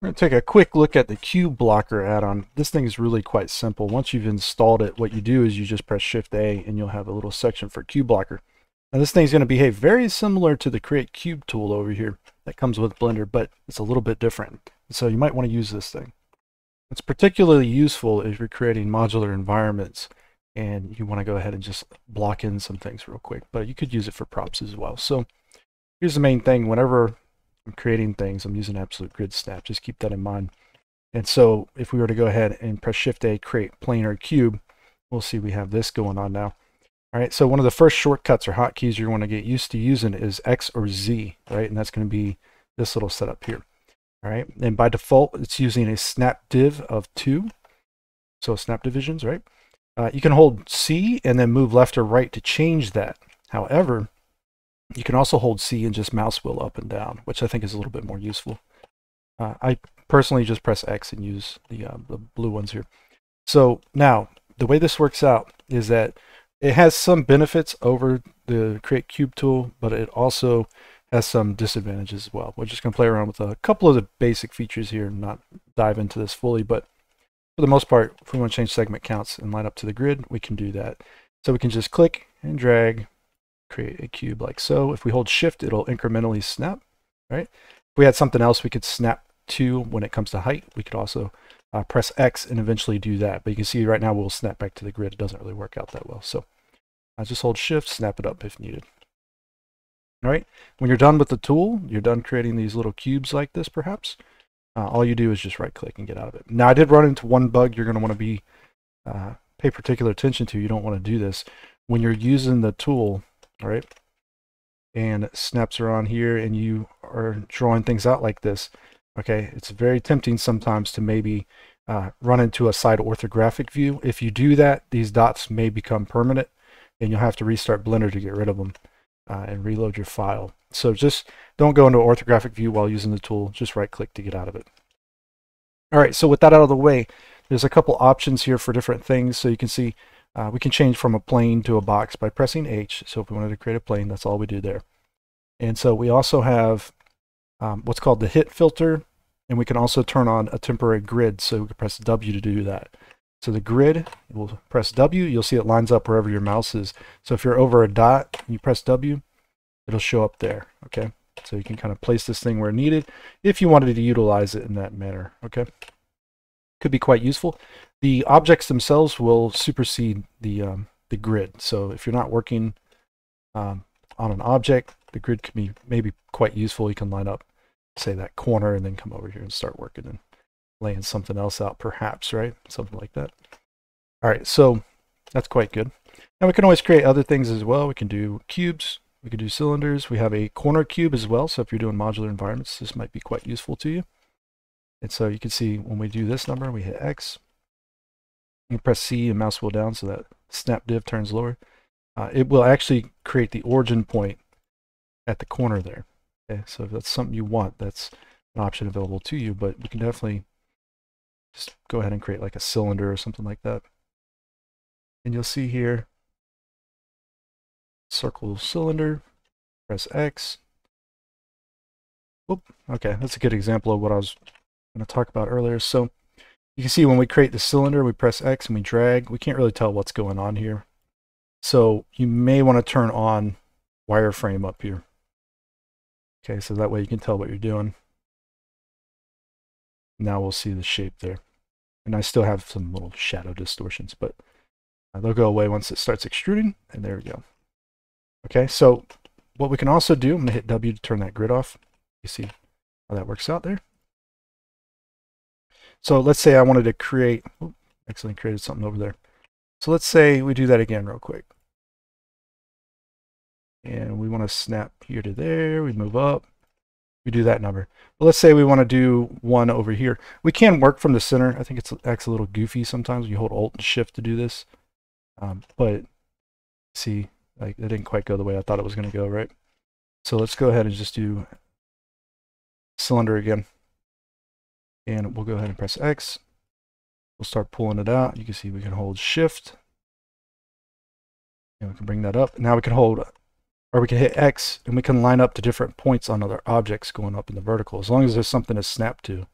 We're going to take a quick look at the QBlocker add-on. This thing is really quite simple. Once you've installed it, what you do is you just press Shift-A and you'll have a little section for QBlocker. Now this thing's going to behave very similar to the Create Cube tool over here that comes with Blender, but it's a little bit different. So you might want to use this thing. It's particularly useful if you're creating modular environments and you want to go ahead and just block in some things real quick, but you could use it for props as well. So here's the main thing. Whenever I'm creating things, I'm using absolute grid snap. Just keep that in mind. And so if we were to go ahead and press Shift-A, create plane or cube, we'll see we have this going on now. All right, so one of the first shortcuts or hotkeys you want to get used to using is X or Z, right? And that's going to be this little setup here. All right, and by default, it's using a snap div of 2. So snap divisions, right? You can hold C and then move left or right to change that. However, you can also hold C and just mouse wheel up and down, which I think is a little bit more useful. I personally just press X and use the blue ones here. So now, the way this works out is that it has some benefits over the Create Cube tool, but it also has some disadvantages as well. We're just going to play around with a couple of the basic features here and not dive into this fully, but for the most part, if we want to change segment counts and line up to the grid, we can do that. So we can just click and drag, create a cube like so. If we hold Shift, it'll incrementally snap, right? If we had something else we could snap to when it comes to height, we could also press X and eventually do that. But you can see right now we'll snap back to the grid. It doesn't really work out that well. So I just hold Shift, snap it up if needed. All right, when you're done with the tool, you're done creating these little cubes like this perhaps, all you do is just right click and get out of it. Now I did run into one bug you're going to want to be pay particular attention to. You don't want to do this when you're using the tool, all right, and snaps are on here and you are drawing things out like this. Okay, it's very tempting sometimes to maybe run into a side orthographic view. If you do that, these dots may become permanent and you'll have to restart Blender to get rid of them. And reload your file. So just don't go into orthographic view while using the tool, just right click to get out of it. All right, so with that out of the way, there's a couple options here for different things. So you can see we can change from a plane to a box by pressing H. So if we wanted to create a plane, that's all we do there. And so we also have what's called the hit filter, and we can also turn on a temporary grid. So we can press W to do that. So the grid, we'll press W, you'll see it lines up wherever your mouse is. So if you're over a dot and you press W, it'll show up there, okay? So you can kind of place this thing where needed if you wanted to utilize it in that manner, okay? Could be quite useful. The objects themselves will supersede the grid. So if you're not working on an object, the grid could be maybe quite useful. You can line up, say, that corner and then come over here and start working in. Laying something else out perhaps, right? Something like that. All right, so that's quite good. Now we can always create other things as well. We can do cubes, we can do cylinders. We have a corner cube as well. So if you're doing modular environments, this might be quite useful to you. And so you can see when we do this number, we hit X. You press C and mouse wheel down so that snap div turns lower. It will actually create the origin point at the corner there. Okay, so if that's something you want, that's an option available to you, but you can definitely just go ahead and create like a cylinder or something like that. And you'll see here, circle cylinder, press X. Oop, okay, that's a good example of what I was going to talk about earlier. So you can see when we create the cylinder, we press X and we drag. We can't really tell what's going on here. So you may want to turn on wireframe up here. Okay, so that way you can tell what you're doing. Now we'll see the shape there. And I still have some little shadow distortions, but they'll go away once it starts extruding. And there we go. Okay, so what we can also do, I'm going to hit W to turn that grid off. You see how that works out there. So let's say I wanted to create, oh, actually created something over there. So let's say we do that again real quick. And we want to snap here to there. We move up. We do that number. But let's say we want to do one over here. We can work from the center. I think it acts a little goofy sometimes. You hold Alt and Shift to do this. But see, like it didn't quite go the way I thought it was going to go, right? So let's go ahead and just do cylinder again. And we'll go ahead and press X. We'll start pulling it out. You can see we can hold Shift. And we can bring that up. Now we can hold or we can hit X and we can line up to different points on other objects going up in the vertical, as long as there's something to snap to.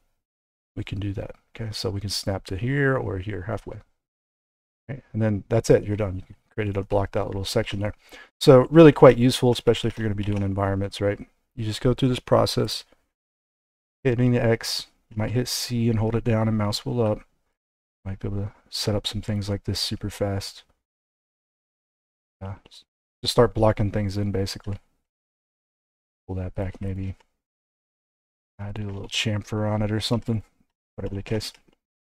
we can do that. Okay, so we can snap to here or here halfway. Okay, and then that's it, you're done. You created a block, that little section there. So really quite useful, especially if you're going to be doing environments, right? You just go through this process, hitting the X, you might hit C and hold it down and mouse will up. Might be able to set up some things like this super fast. Yeah, just start blocking things in basically. Pull that back maybe. I do a little chamfer on it or something, whatever the case.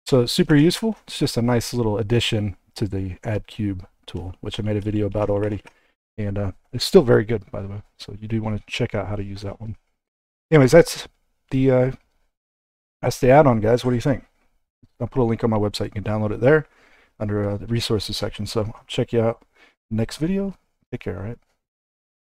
So it's super useful. It's just a nice little addition to the Add Cube tool, which I made a video about already. And it's still very good, by the way. So you do want to check out how to use that one. Anyways, that's the add-on, guys. What do you think? I'll put a link on my website. You can download it there under the resources section. So I'll check you out next video. Take care, all right?